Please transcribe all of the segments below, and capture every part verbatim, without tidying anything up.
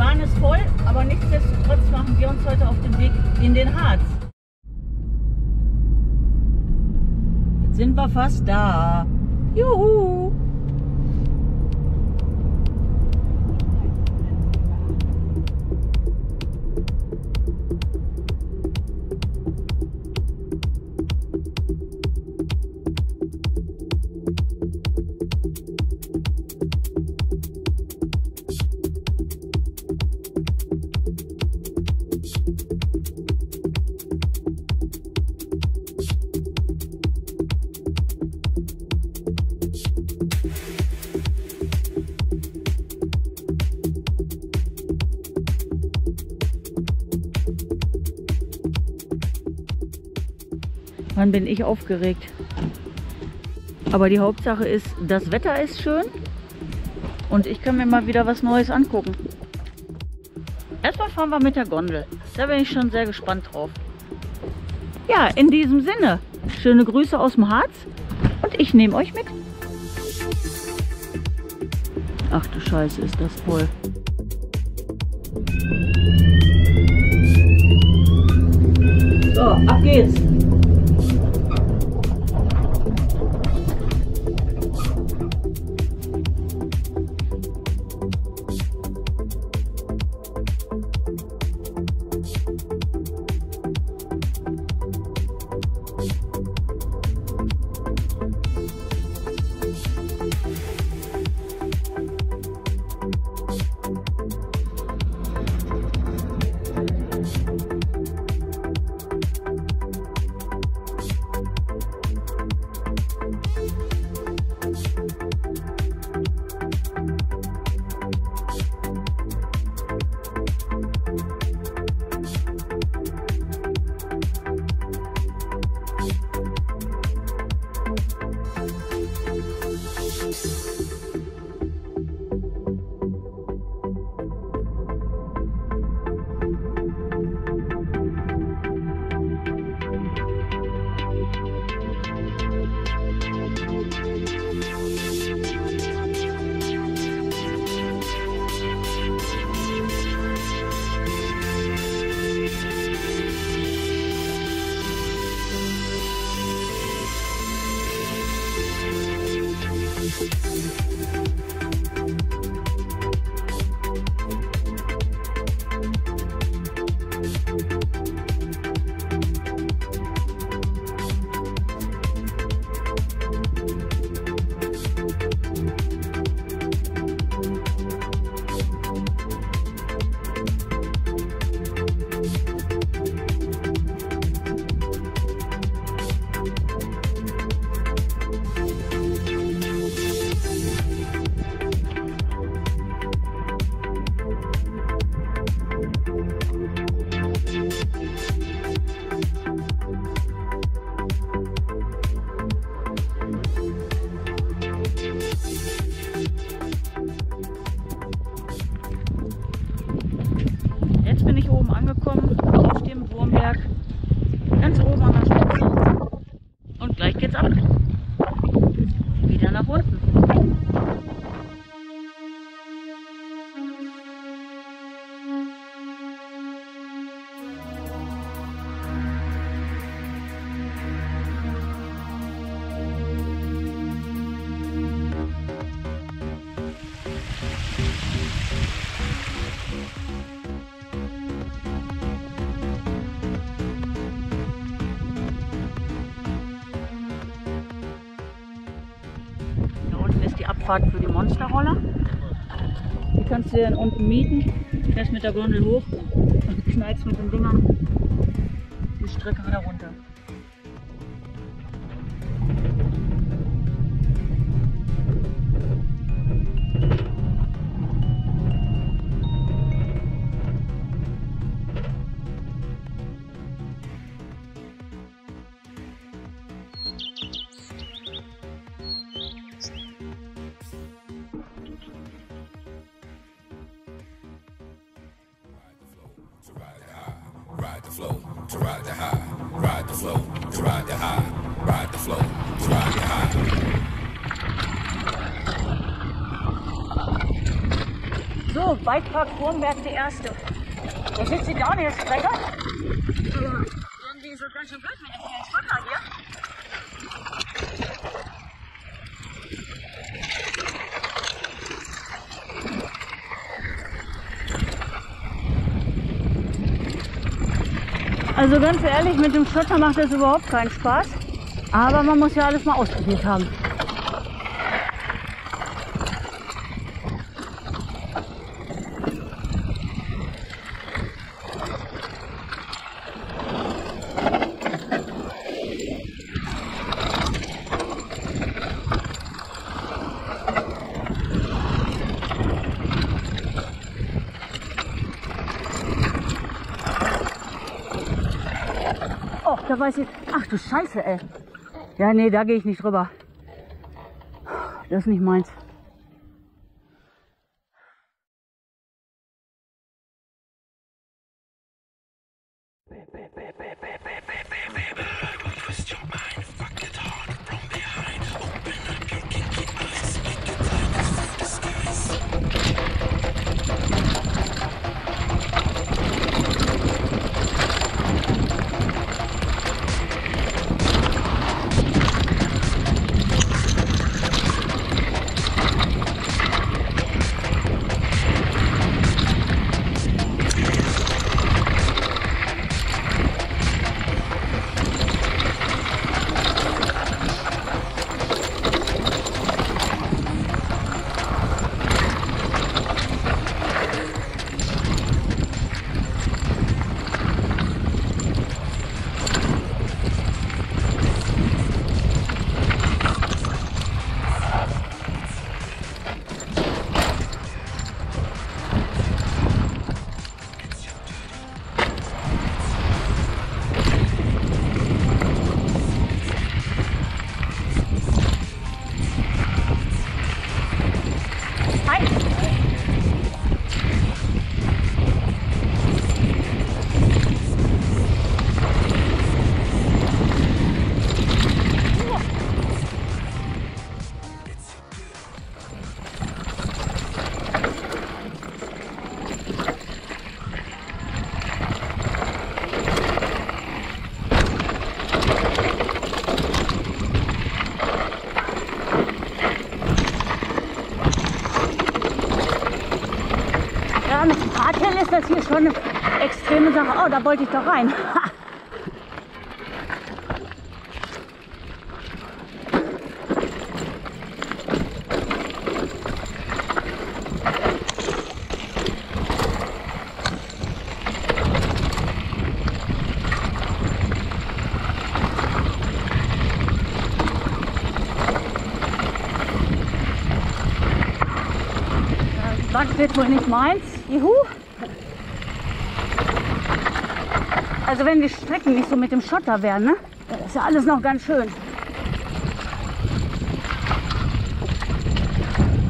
Bahn ist voll, aber nichtsdestotrotz machen wir uns heute auf den Weg in den Harz. Jetzt sind wir fast da. Juhu! Dann bin ich aufgeregt. Aber die Hauptsache ist, das Wetter ist schön und ich kann mir mal wieder was Neues angucken. Erstmal fahren wir mit der Gondel. Da bin ich schon sehr gespannt drauf. Ja, in diesem Sinne, schöne Grüße aus dem Harz und ich nehme euch mit. Ach du Scheiße, ist das voll. So, ab geht's. Für die Monsterroller. Die kannst du dir dann unten mieten. Fährst mit der Gondel hoch und knallst mit den Dingern die Strecke wieder runter. So, Hallo, Bikepark Wurmberg, die erste. Da sitzt die Daniel Strecker. Aber irgendwie so ganz schön blöd mit dem kleinen Schotter hier. Also ganz ehrlich, mit dem Schotter macht das überhaupt keinen Spaß. Aber man muss ja alles mal ausprobiert haben. Oh, da weiß ich. Ach du Scheiße, ey. Ja, nee, da gehe ich nicht drüber. Das ist nicht meins. Das hier schon eine extreme Sache. Oh, da wollte ich doch rein. Das wird wohl nicht meins. Juhu. Also wenn die Strecken nicht so mit dem Schotter wären, ne? Das ist ja alles noch ganz schön.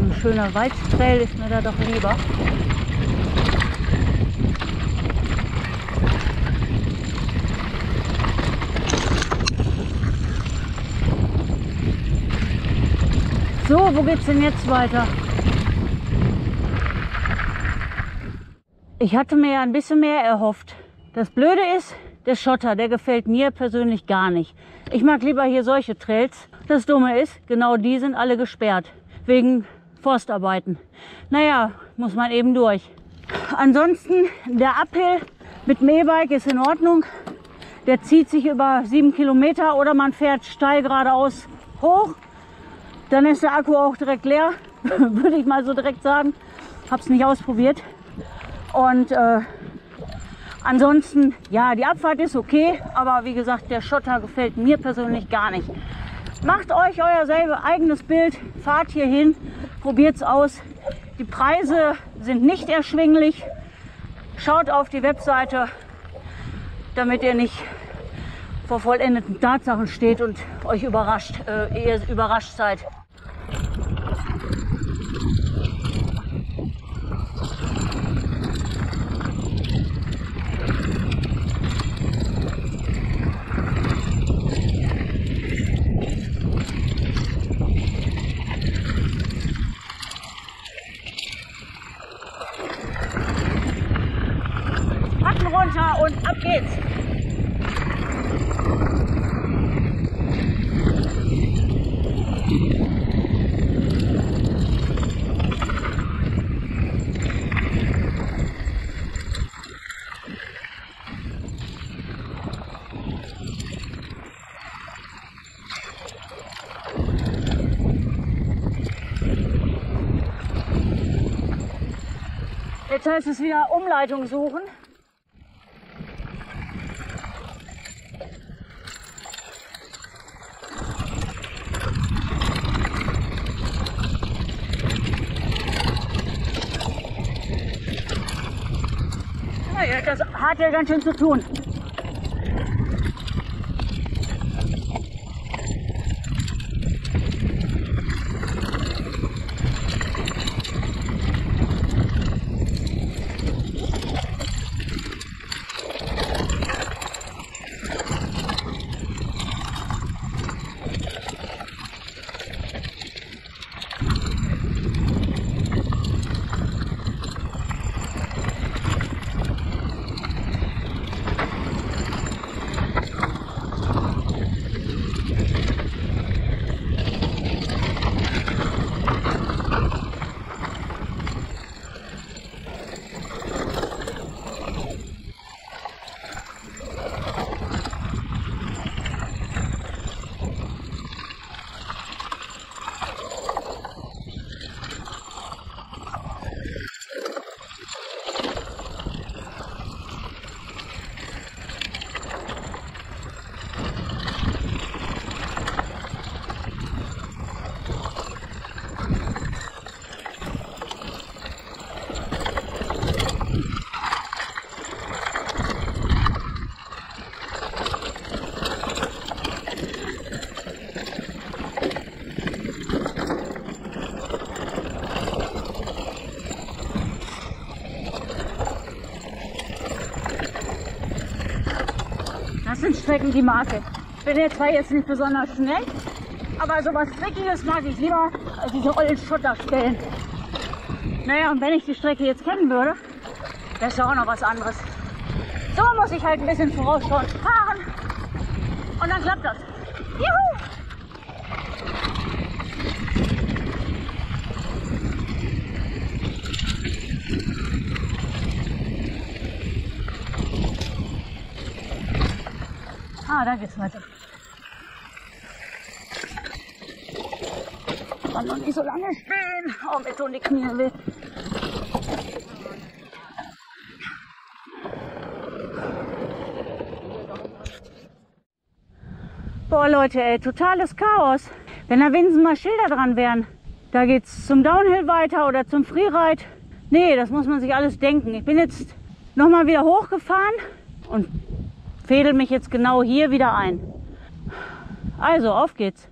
Ein schöner Waldtrail ist mir da doch lieber. So, wo geht's denn jetzt weiter? Ich hatte mir ja ein bisschen mehr erhofft. Das Blöde ist, der Schotter, der gefällt mir persönlich gar nicht. Ich mag lieber hier solche Trails. Das Dumme ist, genau die sind alle gesperrt, wegen Forstarbeiten. Naja, muss man eben durch. Ansonsten, der Uphill mit Mähbike ist in Ordnung. Der zieht sich über sieben Kilometer oder man fährt steil geradeaus hoch. Dann ist der Akku auch direkt leer, würde ich mal so direkt sagen. Hab's nicht ausprobiert. Und äh, ansonsten, ja, die Abfahrt ist okay, aber wie gesagt, der Schotter gefällt mir persönlich gar nicht. Macht euch euer selber eigenes Bild, fahrt hier hin, probiert's aus. Die Preise sind nicht erschwinglich. Schaut auf die Webseite, damit ihr nicht vor vollendeten Tatsachen steht und euch überrascht, äh, ihr überrascht seid. runter und ab geht's. Jetzt heißt es wieder Umleitung suchen. Naja, das hat ja ganz schön zu tun. Strecken die Marke. Ich bin ja zwar jetzt nicht besonders schnell, aber sowas Dreckiges mag ich lieber als diese ollen Schotterstellen. Naja, und wenn ich die Strecke jetzt kennen würde, wäre es ja auch noch was anderes. So muss ich halt ein bisschen vorausschauend fahren und dann klappt das. Juhu! Ah, da geht's weiter. Ich kann noch nicht so lange stehen. Oh, mir tun die Knie weh. Boah, Leute, ey, totales Chaos. Wenn da wenigstens mal Schilder dran wären. Da geht's zum Downhill weiter oder zum Freeride. Nee, das muss man sich alles denken. Ich bin jetzt nochmal wieder hochgefahren und fädel mich jetzt genau hier wieder ein. Also, auf geht's.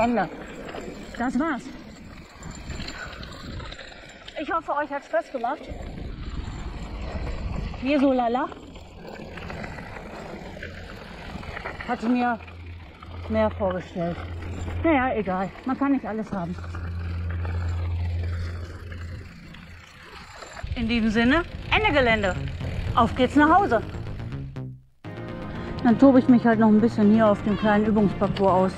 Ende. Das war's. Ich hoffe, euch hat Spaß gemacht. Mir so lala. Hatte mir mehr vorgestellt. Naja, egal. Man kann nicht alles haben. In diesem Sinne, Ende Gelände. Auf geht's nach Hause. Dann tobe ich mich halt noch ein bisschen hier auf dem kleinen Übungsparcours aus.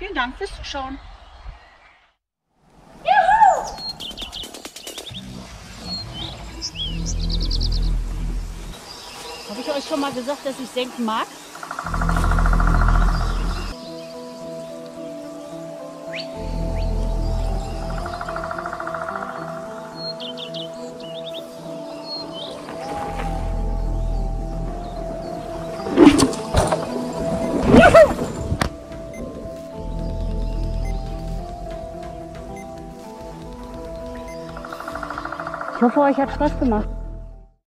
Vielen Dank fürs Zuschauen. Habe ich euch schon mal gesagt, dass ich senken mag? Ich hoffe, euch hat Spaß gemacht.